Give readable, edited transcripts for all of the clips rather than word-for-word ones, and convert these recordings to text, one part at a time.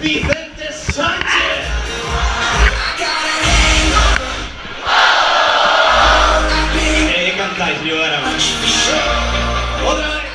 Vicente Sánchez. ¿Qué cantáis? Yo ahora otra vez.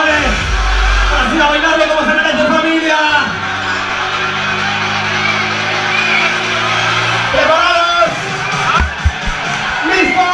señores. Ahora sí, a bailarle como se merece, familia. ¿Preparados? ¿Listos?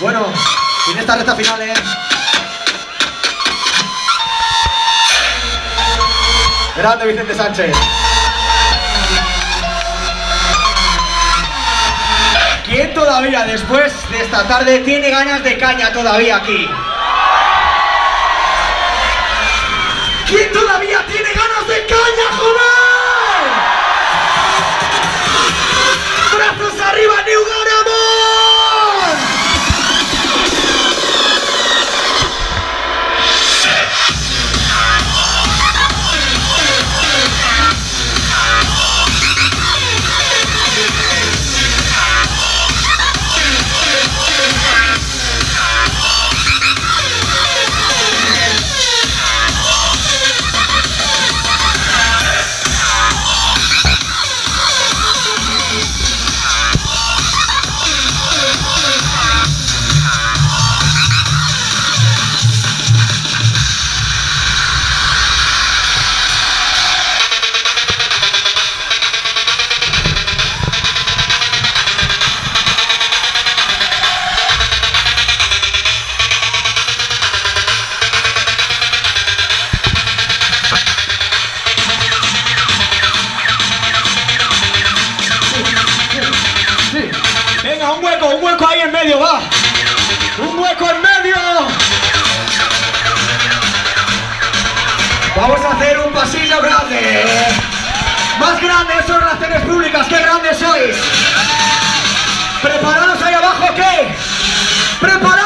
Bueno, y en esta recta final, grande Vicente Sánchez. ¿Quién todavía después de esta tarde tiene ganas de caña todavía aquí? ¿Quién todavía tiene ganas de caña, joder? ¡Arriba, New Garamón! Va, un hueco en medio. Vamos a hacer un pasillo grande, más grande. Son relaciones públicas, qué grandes sois. Preparados ahí abajo, ¿qué? Preparados.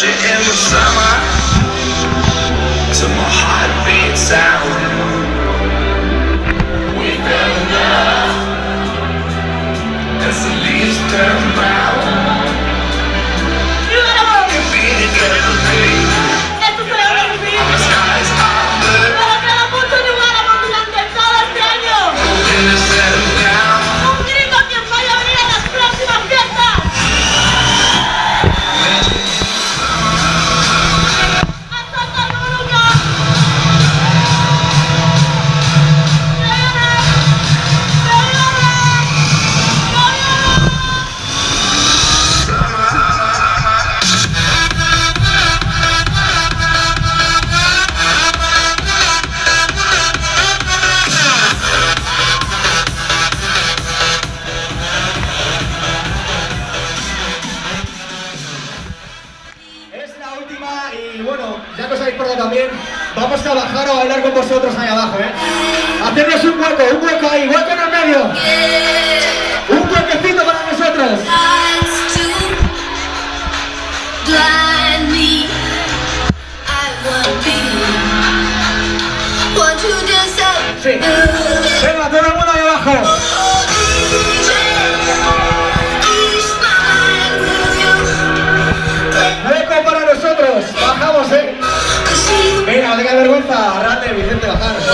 In the summer, to my heartbeat sound, we fell in love as the leaves turn brown. We can be together, baby. Our skies are blue. We're gonna settle down. También vamos a bajar a bailar con vosotros ahí abajo, hacernos un hueco ahí, hueco en el medio, un huequecito para nosotros. Sí. Venga, todo el mundo ahí abajo. Hueco para nosotros, bajamos, fuerza, Arrate, Vicente Sánchez.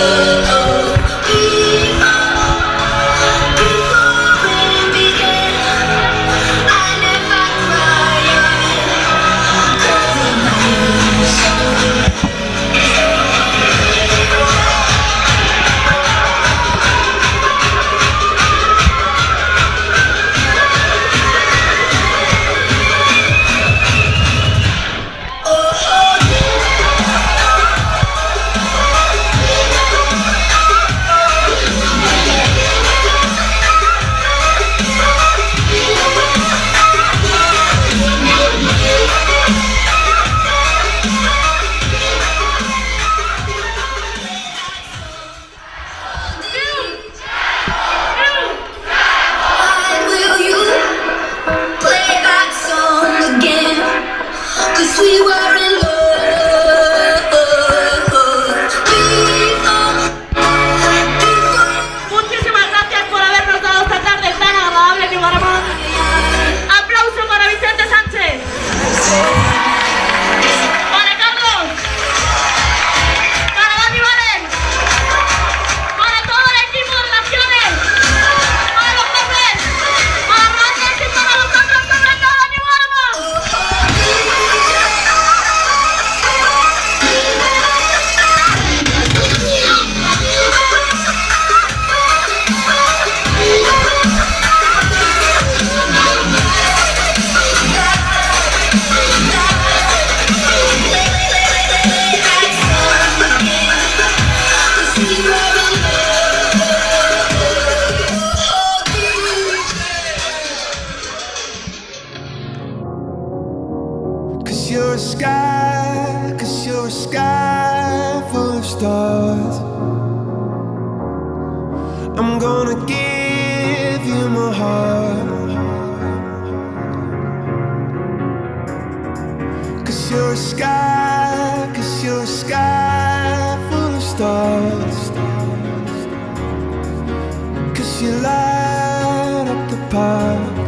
Cause you're a sky full of stars. I'm gonna give you my heart. Cause you're a sky full of stars. Cause you light up the path.